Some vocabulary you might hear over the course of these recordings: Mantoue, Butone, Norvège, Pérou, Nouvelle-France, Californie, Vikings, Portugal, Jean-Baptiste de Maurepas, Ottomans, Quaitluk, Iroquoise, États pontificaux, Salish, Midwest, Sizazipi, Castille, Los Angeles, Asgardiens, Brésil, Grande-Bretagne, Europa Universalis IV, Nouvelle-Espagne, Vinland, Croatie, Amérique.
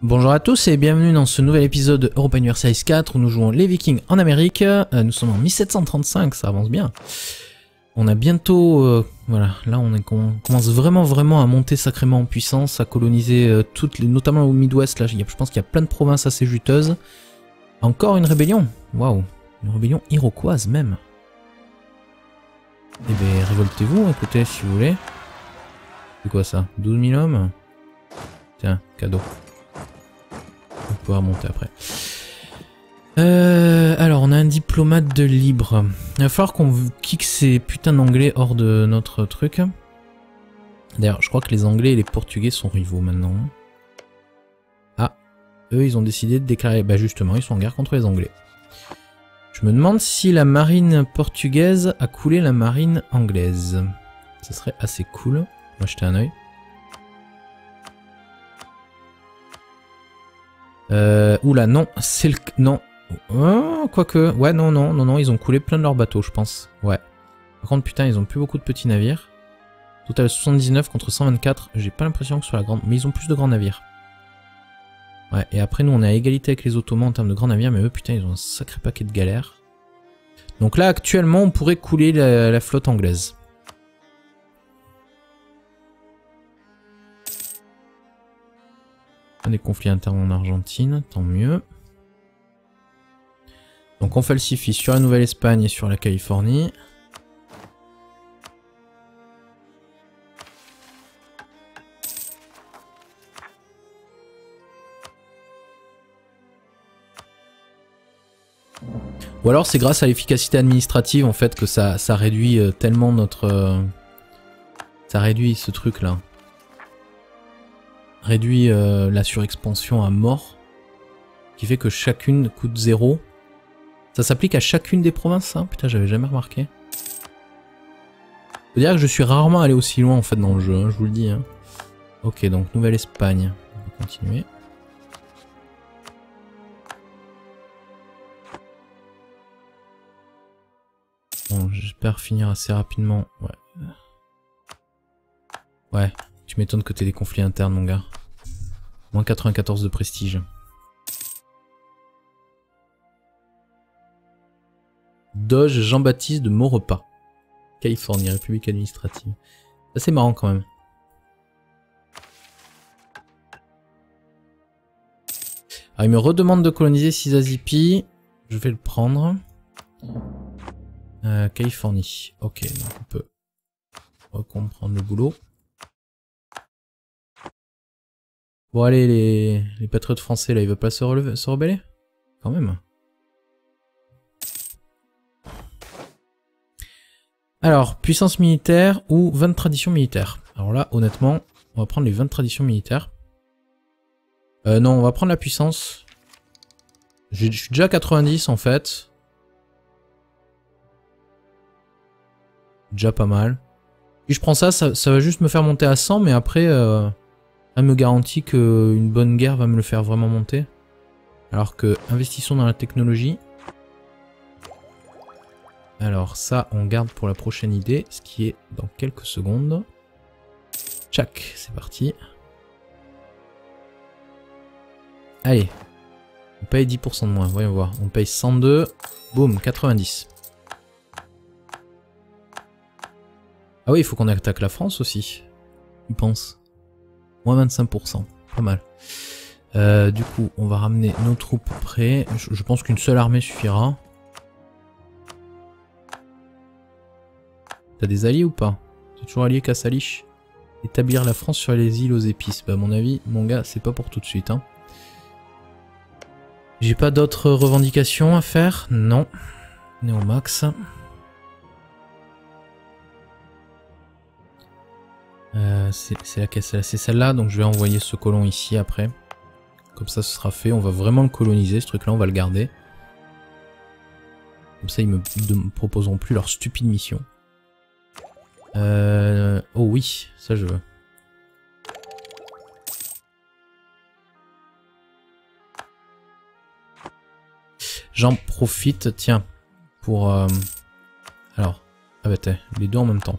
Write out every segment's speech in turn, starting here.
Bonjour à tous et bienvenue dans ce nouvel épisode de Europa Universalis 4 où nous jouons les Vikings en Amérique. Nous sommes en 1735, ça avance bien. On a bientôt... voilà, là on commence vraiment à monter sacrément en puissance, à coloniser toutes les... notamment au Midwest, là je pense qu'il y a plein de provinces assez juteuses. Encore une rébellion, waouh, une rébellion iroquoise même. Eh bien révoltez-vous, écoutez si vous voulez. C'est quoi ça, 12 000 hommes? Tiens, cadeau. On pourra remonter après. Alors, on a un diplomate de libre. Il va falloir qu'on kick ces putains d'anglais hors de notre truc. D'ailleurs, je crois que les anglais et les portugais sont rivaux maintenant. Ah, eux, ils ont décidé de déclarer... Bah justement, ils sont en guerre contre les anglais. Je me demande si la marine portugaise a coulé la marine anglaise. Ce serait assez cool. On va jeter un oeil. Oula, non, c'est le... Non. Oh, quoique... Ouais, non, ils ont coulé plein de leurs bateaux, je pense. Ouais. Par contre, putain, ils ont plus beaucoup de petits navires. Total 79 contre 124. J'ai pas l'impression que sur la grande... Mais ils ont plus de grands navires. Ouais, et après, nous, on est à égalité avec les Ottomans en termes de grands navires, mais eux, putain, ils ont un sacré paquet de galères. Donc là, actuellement, on pourrait couler la flotte anglaise. Des conflits internes en Argentine, tant mieux. Donc on falsifie sur la Nouvelle-Espagne et sur la Californie. Ou alors c'est grâce à l'efficacité administrative en fait que ça réduit tellement notre... Ça réduit ce truc là. Réduit la surexpansion à mort, qui fait que chacune coûte 0. Ça s'applique à chacune des provinces, ça? Putain, j'avais jamais remarqué. Je veux dire que je suis rarement allé aussi loin en fait dans le jeu, hein, je vous le dis. Hein. Ok, donc Nouvelle-Espagne, on va continuer. Bon, j'espère finir assez rapidement. Ouais. Ouais. Tu m'étonnes que t'aies des conflits internes, mon gars. Moins 94 de prestige. Doge Jean-Baptiste de Maurepas. Californie, République administrative. Ça, c'est marrant quand même. Alors, il me redemande de coloniser Sizazipi. Je vais le prendre. Californie. Ok, donc on peut recomprendre le boulot. Bon allez, les patriotes français là, ils veulent pas se rebeller? Quand même. Alors, puissance militaire ou 20 traditions militaires. Alors là, honnêtement, on va prendre les 20 traditions militaires. Non, on va prendre la puissance. Je suis déjà à 90 en fait. Déjà pas mal. Et je prends ça va juste me faire monter à 100, mais après... Elle me garantit qu'une bonne guerre va me le faire vraiment monter. Alors que, investissons dans la technologie. Alors ça, on garde pour la prochaine idée, ce qui est dans quelques secondes. Tchac, c'est parti. Allez, on paye 10% de moins, voyons voir. On paye 102, boum, 90. Ah oui, il faut qu'on attaque la France aussi, je pense. Moins 25%, pas mal. Du coup, on va ramener nos troupes près. Je pense qu'une seule armée suffira. T'as des alliés ou pas? T'es toujours allié qu'à Salish? Établir la France sur les îles aux épices. Bah à mon avis, mon gars, c'est pas pour tout de suite. Hein. J'ai pas d'autres revendications à faire? Non. On est au max. C'est celle-là, donc je vais envoyer ce colon ici après. Comme ça, ce sera fait. On va vraiment le coloniser, ce truc-là, on va le garder. Comme ça, ils me proposeront plus leur stupide mission. Oh oui, ça je veux. J'en profite, tiens, pour... Alors, ah bah t'es, les deux en même temps.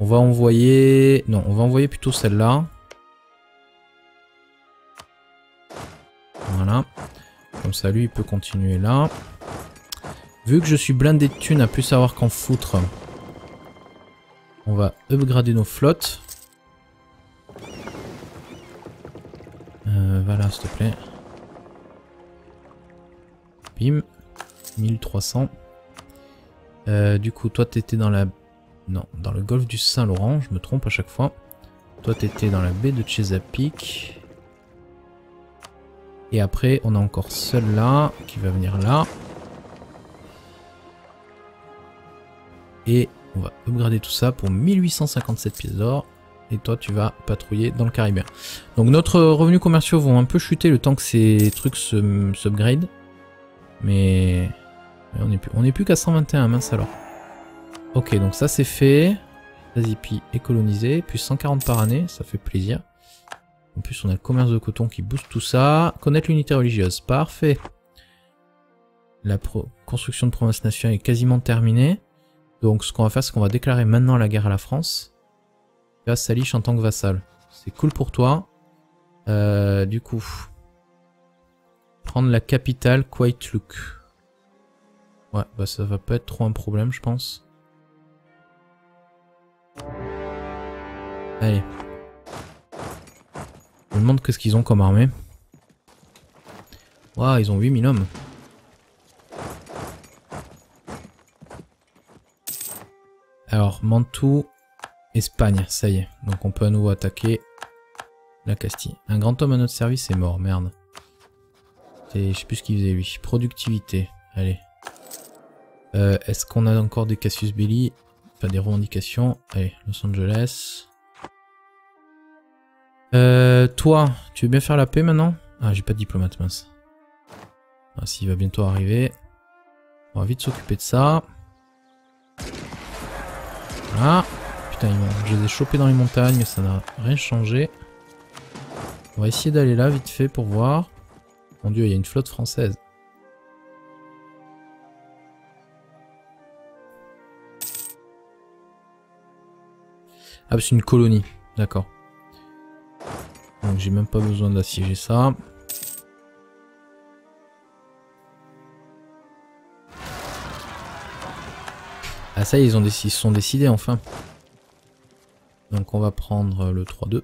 On va envoyer... Non, on va envoyer plutôt celle-là. Voilà. Comme ça, lui, il peut continuer là. Vu que je suis blindé de thunes à plus savoir qu'en foutre, on va upgrader nos flottes. Va là, s'il te plaît. Bim. 1300. Du coup, toi, t'étais dans la... Non, dans le golfe du Saint-Laurent. Je me trompe à chaque fois. Toi, t'étais dans la baie de Chesapeake. Et après, on a encore celle-là qui va venir là. Et on va upgrader tout ça pour 1857 pièces d'or. Et toi, tu vas patrouiller dans le Caribéen. Donc, notre revenu commerciaux vont un peu chuter le temps que ces trucs s'upgrade. Mais on n'est plus qu'à 121, mince alors. Ok, donc ça, c'est fait. Sizazipi est colonisé. Puis 140 par année, ça fait plaisir. En plus, on a le commerce de coton qui booste tout ça. Connaître l'unité religieuse, parfait. La construction de province nationale est quasiment terminée. Donc ce qu'on va faire, c'est qu'on va déclarer maintenant la guerre à la France. Tu as Salish en tant que vassal. C'est cool pour toi. Du coup, prendre la capitale, Quaitluk. Ouais, bah ça va pas être trop un problème, je pense. Allez. Je me demande qu'est-ce qu'ils ont comme armée. Waouh, ils ont 8000 hommes. Alors, Mantoue, Espagne, ça y est. Donc on peut à nouveau attaquer la Castille. Un grand homme à notre service est mort, merde. Je sais plus ce qu'il faisait lui. Productivité, allez. Est-ce qu'on a encore des Cassius Belli? Enfin, des revendications. Allez, Los Angeles. Toi, tu veux bien faire la paix maintenant? Ah, j'ai pas de diplomate, mince. Ah, s'il va bientôt arriver. On va vite s'occuper de ça. Voilà. Putain, je les ai chopés dans les montagnes, mais ça n'a rien changé. On va essayer d'aller là, vite fait, pour voir. Mon dieu, il y a une flotte française. Ah, c'est une colonie. D'accord. Donc j'ai même pas besoin d'assiéger ça. Ah ça y est, ils se sont décidés enfin. Donc on va prendre le 3-2.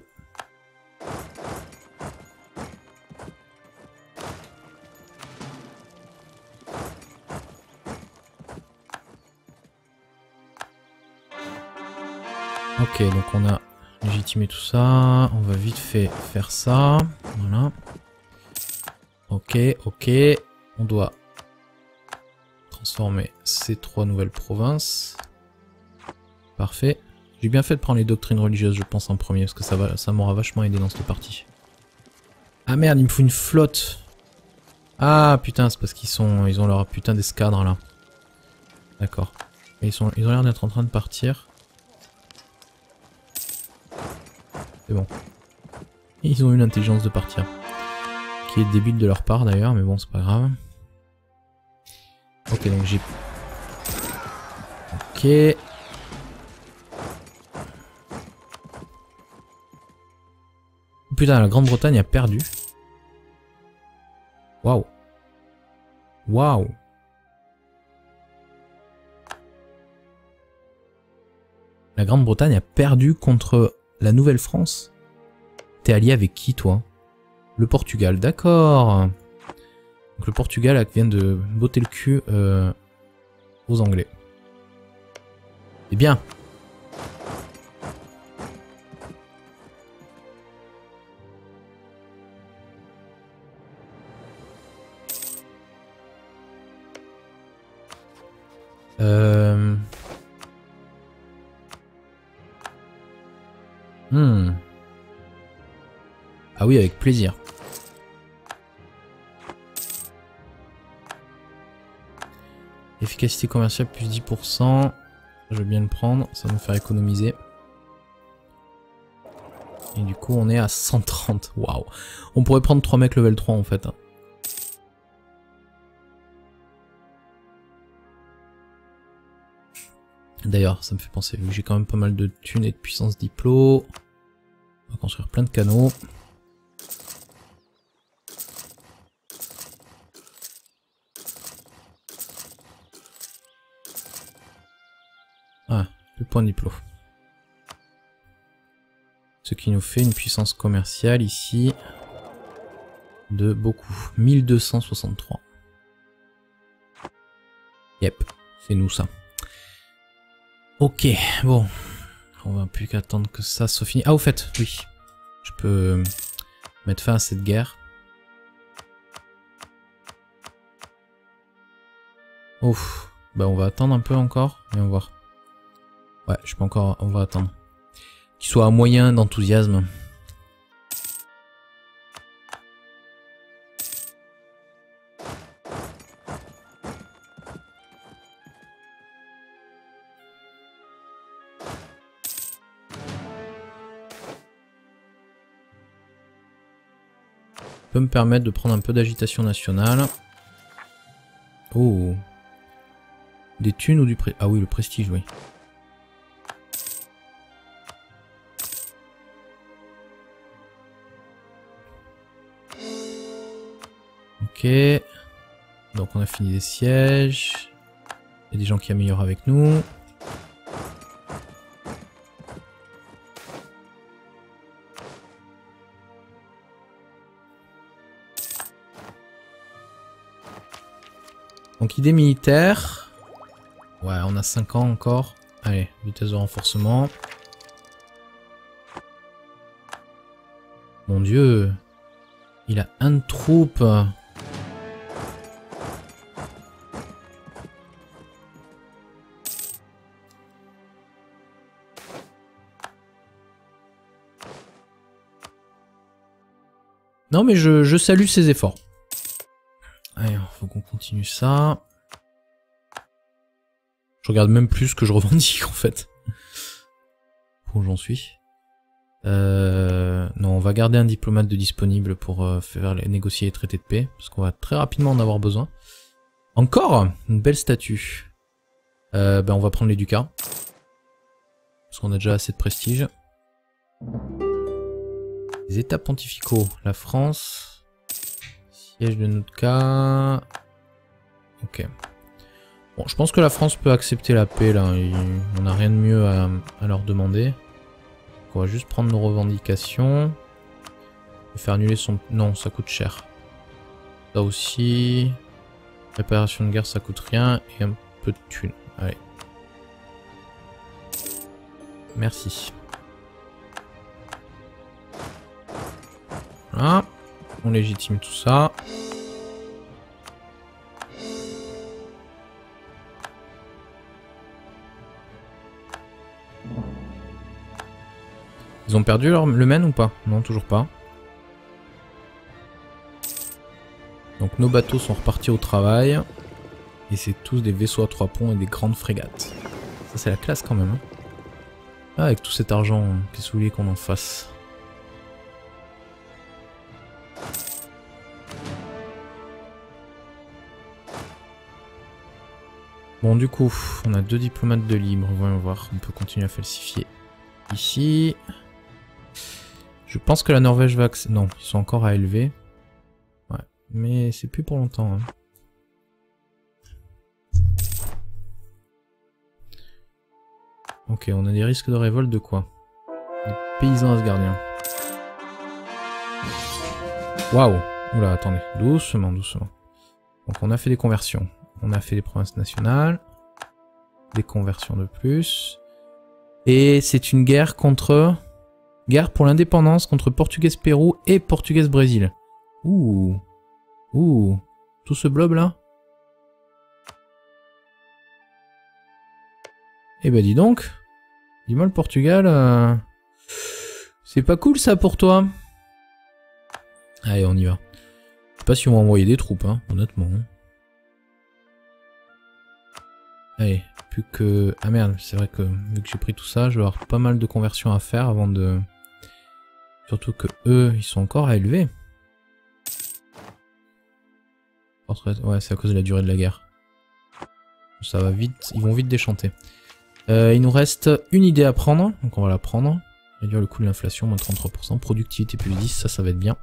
Ok, donc on a légitimer tout ça, on va vite fait faire ça, voilà. Ok, ok, on doit transformer ces trois nouvelles provinces. Parfait. J'ai bien fait de prendre les doctrines religieuses, je pense, en premier, parce que ça m'aura vachement aidé dans cette partie. Ah merde, il me faut une flotte. Ah putain, c'est parce ils ont leur putain d'escadre là. D'accord. Et ils ont l'air d'être en train de partir. C'est bon. Ils ont eu l'intelligence de partir. Qui est débile de leur part d'ailleurs, mais bon, c'est pas grave. Ok, donc j'ai... Ok. Putain, la Grande-Bretagne a perdu. Waouh. Waouh. La Grande-Bretagne a perdu contre... La Nouvelle-France? T'es allié avec qui, toi? Le Portugal, d'accord. Donc le Portugal là, vient de botter le cul aux Anglais. Eh bien. Ah oui, avec plaisir. Efficacité commerciale plus 10%. Je veux bien le prendre, ça va nous faire économiser. Et du coup, on est à 130. Waouh. On pourrait prendre 3 mecs level 3 en fait. D'ailleurs, ça me fait penser, vu que j'ai quand même pas mal de thunes et de puissance diplo. On va construire plein de canaux. de points de diplôme. Ce qui nous fait une puissance commerciale ici de beaucoup. 1263. Yep, c'est nous ça. Ok, bon. On va plus qu'attendre que ça soit fini. Ah, au fait, oui. Je peux mettre fin à cette guerre. Ouf. Bah on va attendre un peu encore. Viens voir. Ouais, je peux encore... On va attendre. Qu'il soit à moyen d'enthousiasme. Me permettre de prendre un peu d'agitation nationale. Oh, des thunes ou du pré... Ah oui, le prestige, oui. Ok, donc on a fini les sièges. Il y a des gens qui améliorent avec nous. Donc idée militaire. Ouais, on a 5 ans encore. Allez, vitesse de renforcement. Mon dieu. Il a une troupe. Non mais je salue ses efforts. Allez, faut qu'on continue ça. Je regarde même plus ce que je revendique en fait. Où j'en suis. Non, on va garder un diplomate de disponible pour faire négocier les traités de paix. Parce qu'on va très rapidement en avoir besoin. Encore une belle statue. Ben on va prendre l'éducat. Parce qu'on a déjà assez de prestige. Les États pontificaux. La France... Siège de notre cas. Ok. Bon, je pense que la France peut accepter la paix là. On n'a rien de mieux à leur demander. Donc, on va juste prendre nos revendications. Et faire annuler son... Non, ça coûte cher. Ça aussi. Réparation de guerre, ça coûte rien. Et un peu de thunes. Allez. Merci. Voilà. On légitime tout ça. Ils ont perdu le Maine ou pas? Non, toujours pas. Donc nos bateaux sont repartis au travail. Et c'est tous des vaisseaux à 3 ponts et des grandes frégates. Ça c'est la classe quand même. Hein. Ah, avec tout cet argent, qu'est-ce que vous voulez qu'on en fasse? Bon, du coup, on a 2 diplomates de libre. Voyons voir, on peut continuer à falsifier. Ici. Je pense que la Norvège va accéder. Non, ils sont encore à élever. Ouais, mais c'est plus pour longtemps. Hein. Ok, on a des risques de révolte de quoi? Des paysans asgardiens. Waouh! Oula, attendez. Doucement, doucement. Donc, on a fait des conversions. On a fait les provinces nationales, des conversions de plus. Et c'est une guerre contre... Guerre pour l'indépendance contre Portugaise Pérou et Portugaise Brésil. Ouh. Ouh. Tout ce blob là. Eh ben dis donc. Dis-moi le Portugal. C'est pas cool ça pour toi. Allez, on y va. Je sais pas si on va envoyer des troupes, hein, honnêtement. Hein. Allez, plus que... Ah merde, c'est vrai que vu que j'ai pris tout ça, je vais avoir pas mal de conversions à faire avant de... Surtout que eux, ils sont encore à élever. Ouais, c'est à cause de la durée de la guerre. Ça va vite, ils vont vite déchanter. Il nous reste une idée à prendre, donc on va la prendre. Réduire le coût de l'inflation, moins de 33%. Productivité plus 10, ça va être bien.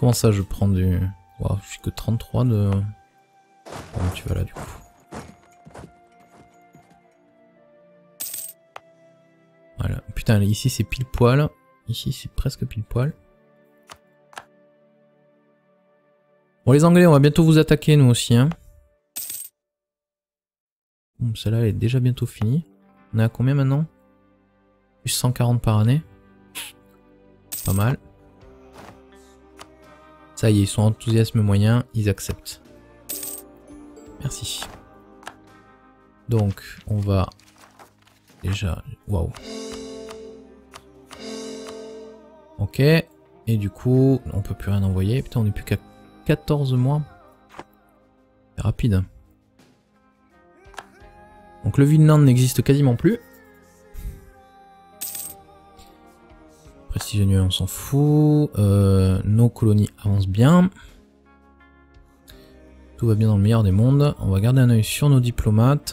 Comment ça je prends du... Waouh, je suis que 33 de... Bon, tu vas là du coup. Voilà. Putain, ici c'est pile poil. Ici c'est presque pile poil. Bon les Anglais, on va bientôt vous attaquer nous aussi. Hein. Bon, celle-là elle est déjà bientôt finie. On est à combien maintenant? Plus 140 par année. Pas mal. Ça y est, ils sont enthousiasme moyen, ils acceptent. Merci. Donc, on va... Déjà... Waouh. Ok. Et du coup, on peut plus rien envoyer. Putain, on n'est plus qu'à 14 mois. C'est rapide. Donc le Vinland n'existe quasiment plus. Prestige annuel, on s'en fout. Nos colonies avancent bien. Tout va bien dans le meilleur des mondes. On va garder un œil sur nos diplomates.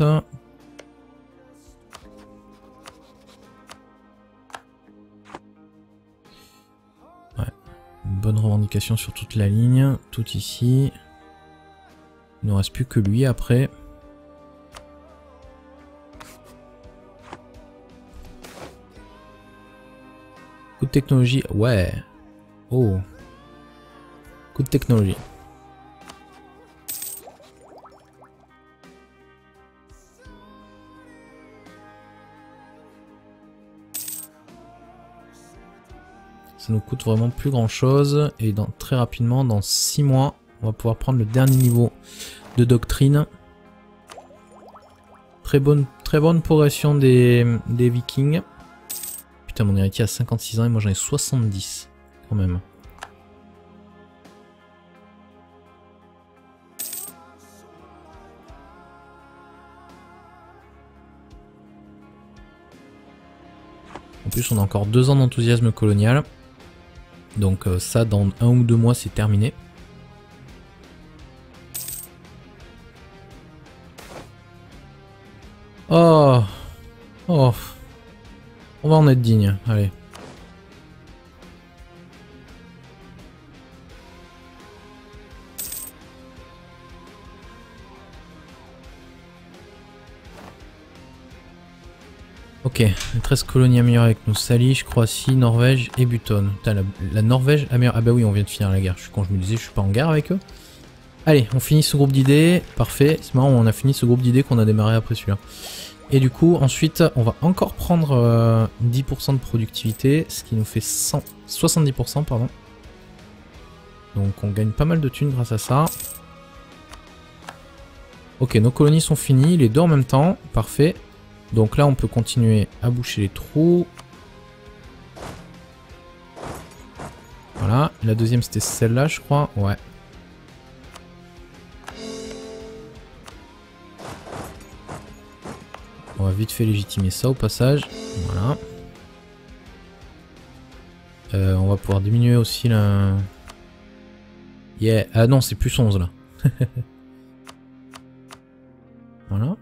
Ouais. Une bonne revendication sur toute la ligne. Tout ici. Il ne reste plus que lui après. Coup de technologie, ouais. Oh. Coup de technologie. Ça nous coûte vraiment plus grand chose. Et dans, très rapidement, dans 6 mois, on va pouvoir prendre le dernier niveau de doctrine. Très bonne progression des Vikings. Putain, mon héritier a 56 ans et moi j'en ai 70 quand même. En plus on a encore 2 ans d'enthousiasme colonial. Donc ça dans 1 ou 2 mois c'est terminé. Oh. Oh. On va en être digne, allez. Ok, les 13 colonies améliorées avec nous. Salish, Croatie, Norvège et Butone. Putain, la Norvège améliorée. Ah bah oui, on vient de finir la guerre. Quand je me disais, je suis pas en guerre avec eux. Allez, on finit ce groupe d'idées. Parfait, c'est marrant, on a fini ce groupe d'idées qu'on a démarré après celui-là. Et du coup, ensuite, on va encore prendre 10% de productivité, ce qui nous fait 70%, pardon. Donc on gagne pas mal de thunes grâce à ça. Ok, nos colonies sont finies, les deux en même temps, parfait. Donc là, on peut continuer à boucher les trous. Voilà, la deuxième c'était celle-là, je crois, ouais. On va vite fait légitimer ça au passage. Voilà. On va pouvoir diminuer aussi la... Yeah. Ah non, c'est plus 11 là. Voilà.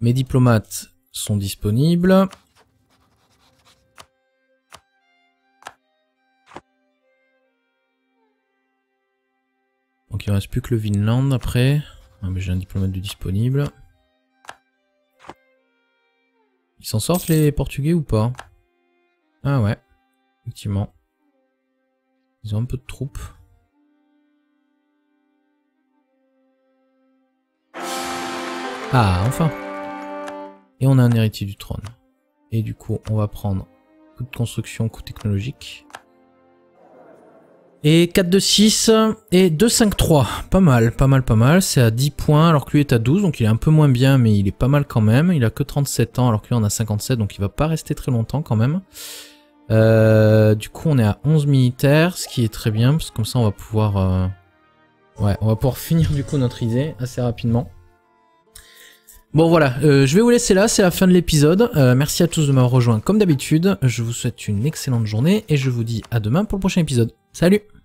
Mes diplomates sont disponibles. Donc il ne reste plus que le Vinland après. Ah, mais j'ai un diplomate de disponible. Ils s'en sortent les Portugais ou pas? Ah ouais, effectivement. Ils ont un peu de troupes. Ah, enfin. Et on a un héritier du trône. Et du coup, on va prendre coût de construction, coût technologique. Et 4 de 6 et 2, 5, 3. Pas mal, pas mal, pas mal. C'est à 10 points alors que lui est à 12. Donc il est un peu moins bien, mais il est pas mal quand même. Il a que 37 ans alors que lui en a 57. Donc il va pas rester très longtemps quand même. Du coup, on est à 11 militaires. Ce qui est très bien parce que comme ça, on va pouvoir... Ouais, on va pouvoir finir du coup notre idée assez rapidement. Bon voilà, je vais vous laisser là, c'est la fin de l'épisode. Merci à tous de m'avoir rejoint comme d'habitude. Je vous souhaite une excellente journée et je vous dis à demain pour le prochain épisode. Salut!